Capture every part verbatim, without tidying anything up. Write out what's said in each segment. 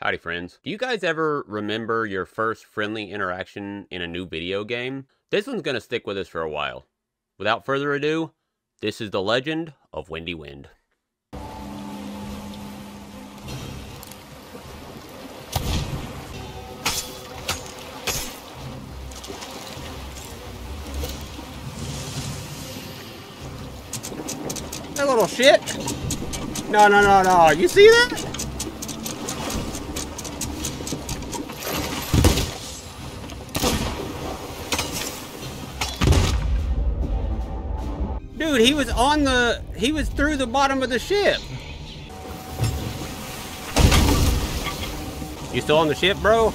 Howdy friends. Do you guys ever remember your first friendly interaction in a new video game? This one's gonna stick with us for a while. Without further ado, this is the legend of Windy Wind. That little shit. No, no, no, no. You see that? Dude, he was on the, he was through the bottom of the ship. You still on the ship, bro?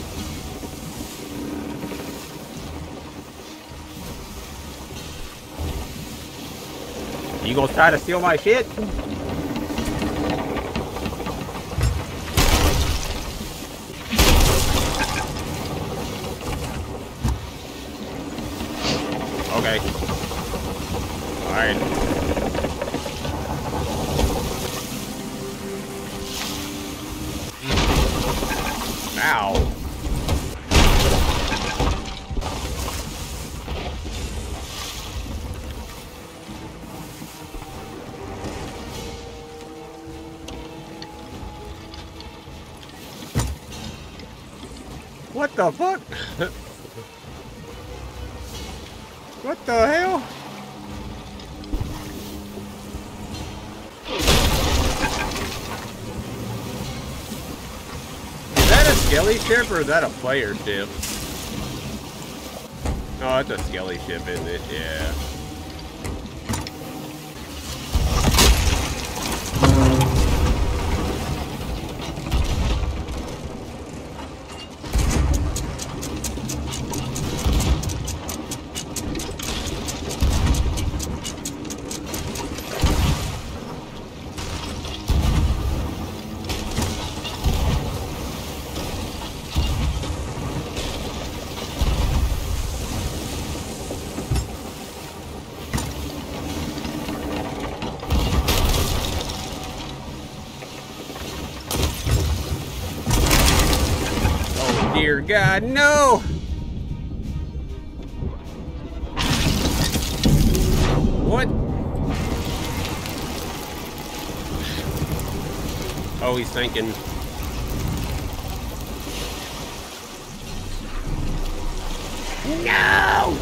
You gonna try to steal my shit? Okay. All right. Ow. What the fuck? What the hell? Skelly ship, or is that a player ship? Oh, it's a skelly ship, isn't it? Yeah. Dear God, no! What? Oh, he's thinking. No!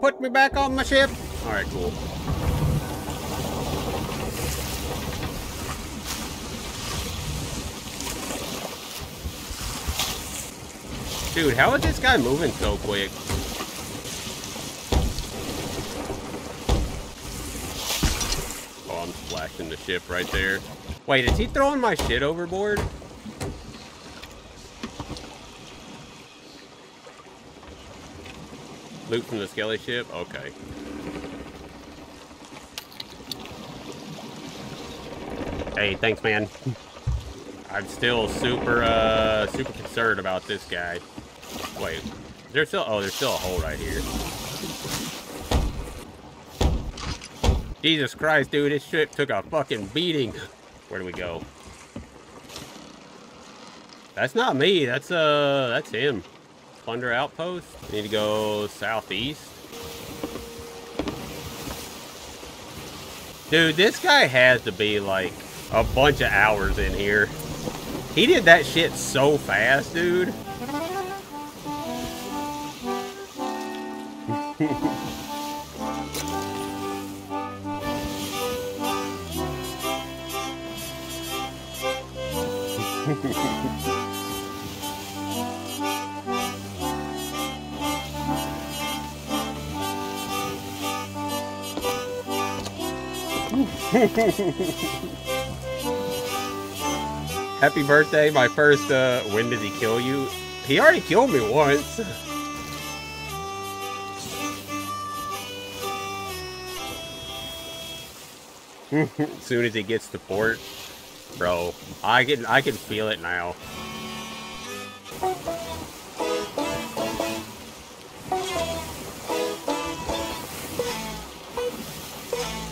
Put me back on my ship. All right, cool. Dude, how is this guy moving so quick? Oh, I'm splashing the ship right there. Wait, is he throwing my shit overboard? Loot from the skelly ship? Okay. Hey, thanks, man. I'm still super, uh, super concerned about this guy. Wait, there's still, oh, there's still a hole right here. Jesus Christ, dude, this ship took a fucking beating. Where do we go? That's not me, that's, uh, that's him. Thunder Outpost. I need to go southeast. Dude, this guy has to be, like, a bunch of hours in here. He did that shit so fast, dude. Happy birthday, my first, uh, when did he kill you? He already killed me once. As soon as he gets to port, bro, I can, I can feel it now.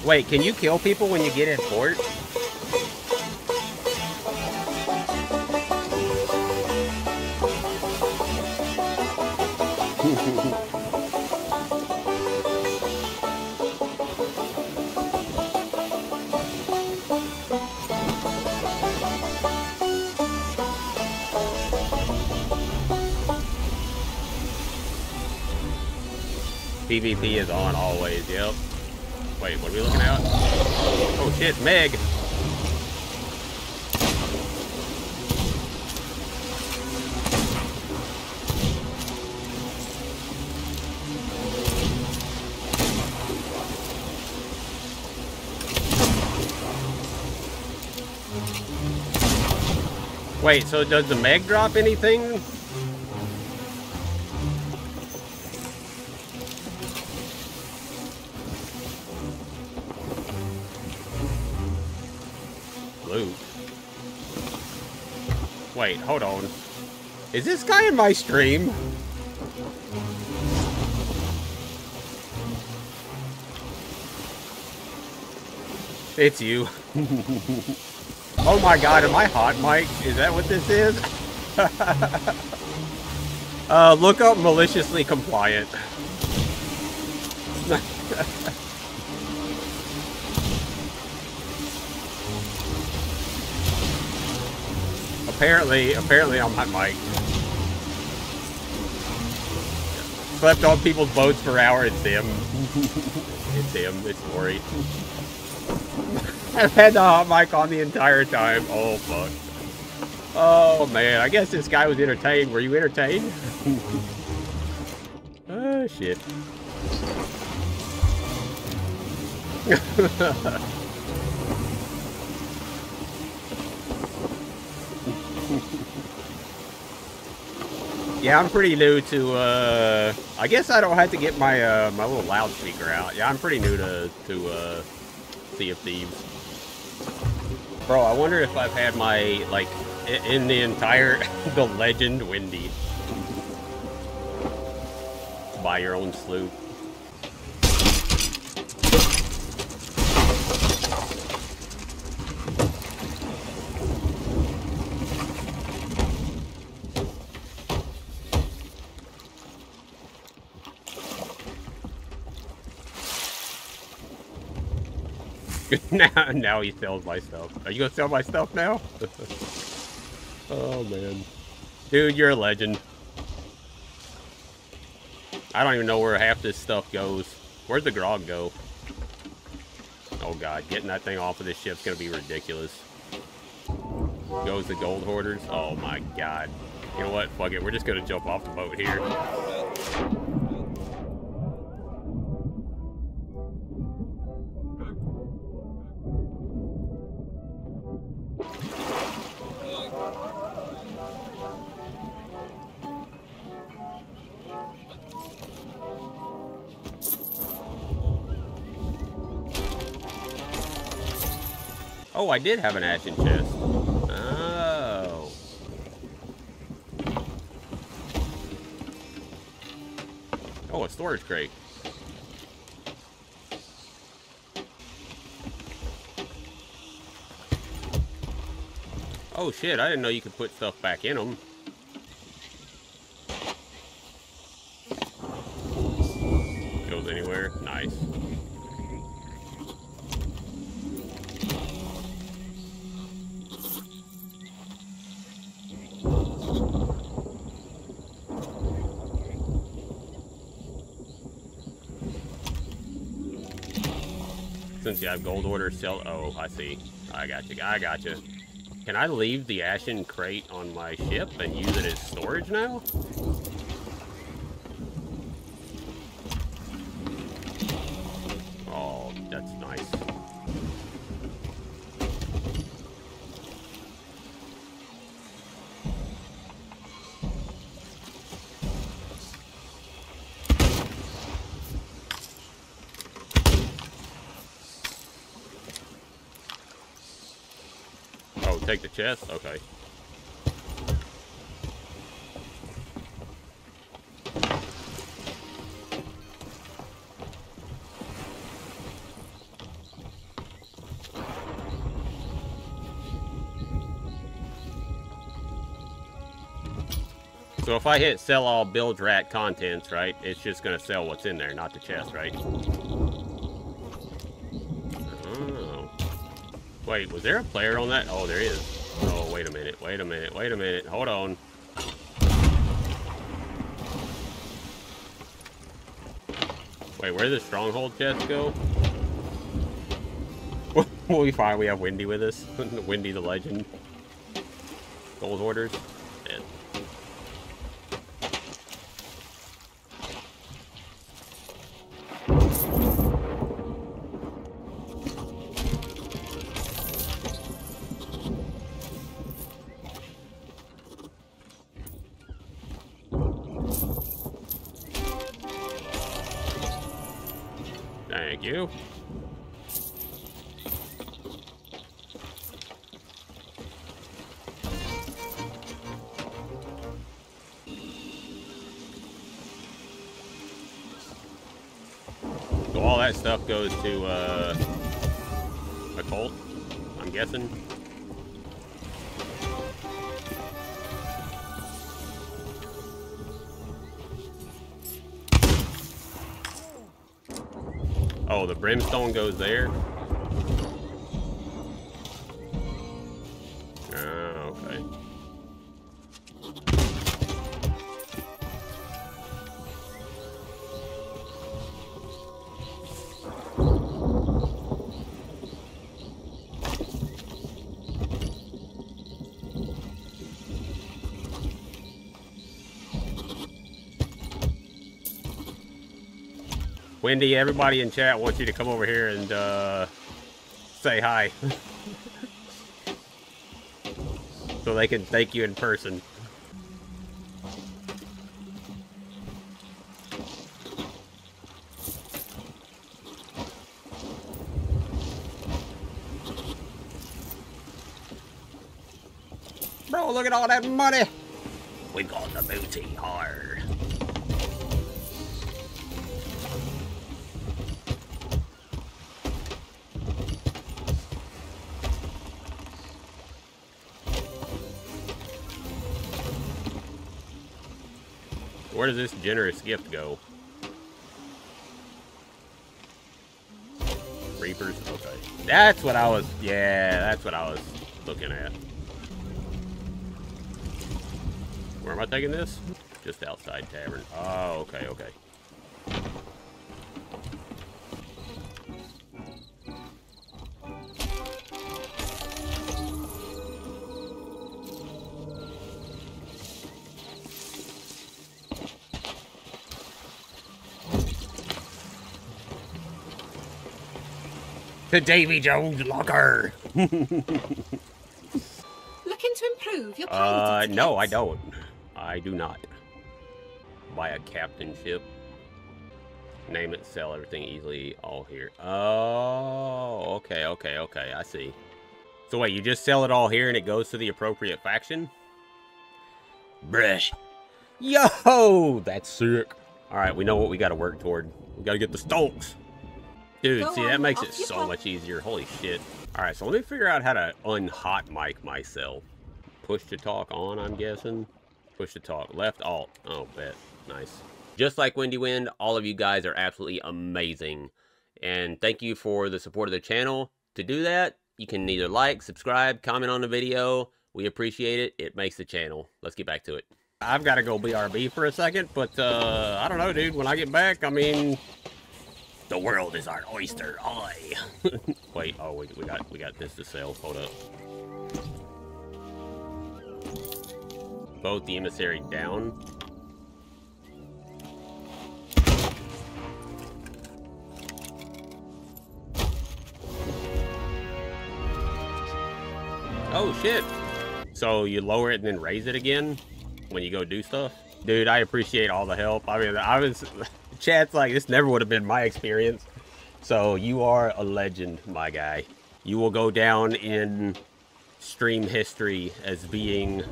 Wait, can you kill people when you get in port? P V P is on always, yep. Wait, what are we looking at? Oh shit, Meg! Wait, so does the Meg drop anything? Wait, hold on. Is this guy in my stream? It's you. Oh my god, am I hot, Mike? Is that what this is? uh, look up Maliciously Compliant. Apparently, apparently I'm not Mike. Slept on people's boats for hours, it's him. It's him, it's Lori. I've had the hot mic on the entire time. Oh, fuck. Oh, man, I guess this guy was entertained. Were you entertained? Oh, shit. Yeah, I'm pretty new to, uh, I guess I don't have to get my, uh, my little loudspeaker out. Yeah, I'm pretty new to, to, uh, Sea of Thieves. Bro, I wonder if I've had my, like, in the entire, the legend Windy. Buy your own sloop. now, now he sells my stuff. Are you gonna sell my stuff now? Oh man, dude, you're a legend. I don't even know where half this stuff goes. Where'd the grog go? Oh god, getting that thing off of this ship's gonna be ridiculous. Goes the Gold Hoarders. Oh my god. You know what? Fuck it. We're just gonna jump off the boat here. Oh, I did have an action chest. Oh. Oh, a storage crate. Oh shit, I didn't know you could put stuff back in them. Goes anywhere, nice. Since you have Gold Order, sell. Oh, I see. I got you. I got you. Can I leave the ashen crate on my ship and use it as storage now? Oh, that's nice. Take the chest? Okay. So if I hit sell all build rack contents, right, it's just going to sell what's in there, not the chest, right? Oh. Wait, was there a player on that? Oh, there is. Oh, wait a minute, wait a minute, wait a minute. Hold on. Wait, where did the stronghold chest go? We'll be fine, we have Windy with us. Windy the legend. Gold Hoarders. Dead. Thank you. All that stuff goes to uh, a cult, I'm guessing. Oh, the brimstone goes there. Oh, okay. Windy, everybody in chat wants you to come over here and uh, say hi, so they can thank you in person. Bro, look at all that money. We got the booty hard. Where does this generous gift go? Reapers? Okay. That's what I was... Yeah, that's what I was looking at. Where am I taking this? Just outside tavern. Oh, okay, okay. The Davy Jones locker. Looking to improve your Uh, no, I don't. I do not. Buy a captainship. Name it, sell everything easily, all here. Oh, okay, okay, okay, I see. So wait, you just sell it all here and it goes to the appropriate faction? Brush. Yo, that's sick. All right, we know what we got to work toward. We got to get the stonks. Dude, Go see, on, that makes it so phone. much easier. Holy shit. All right, so let me figure out how to unhot mic myself. Push to talk on, I'm guessing. Push to talk. Left alt. Oh, bet. Nice. Just like Windy Wind, all of you guys are absolutely amazing. And thank you for the support of the channel. To do that, you can either like, subscribe, comment on the video. We appreciate it. It makes the channel. Let's get back to it. I've got to go B R B for a second, but uh, I don't know, dude. When I get back, I mean... The world is our oyster, oi! Wait, oh, we, we got we got this to sell. Hold up. Both the emissary down. Oh shit! So you lower it and then raise it again when you go do stuff? Dude, I appreciate all the help. I mean, I was. Chat's like, this never would have been my experience. So you are a legend, my guy. You will go down in stream history as being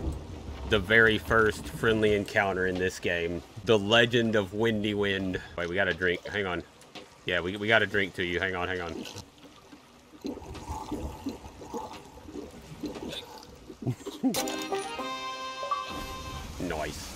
the very first friendly encounter in this game. The legend of Windy Wind. Wait, we got a drink. Hang on. Yeah, we, we got a drink to you. Hang on, hang on. Nice.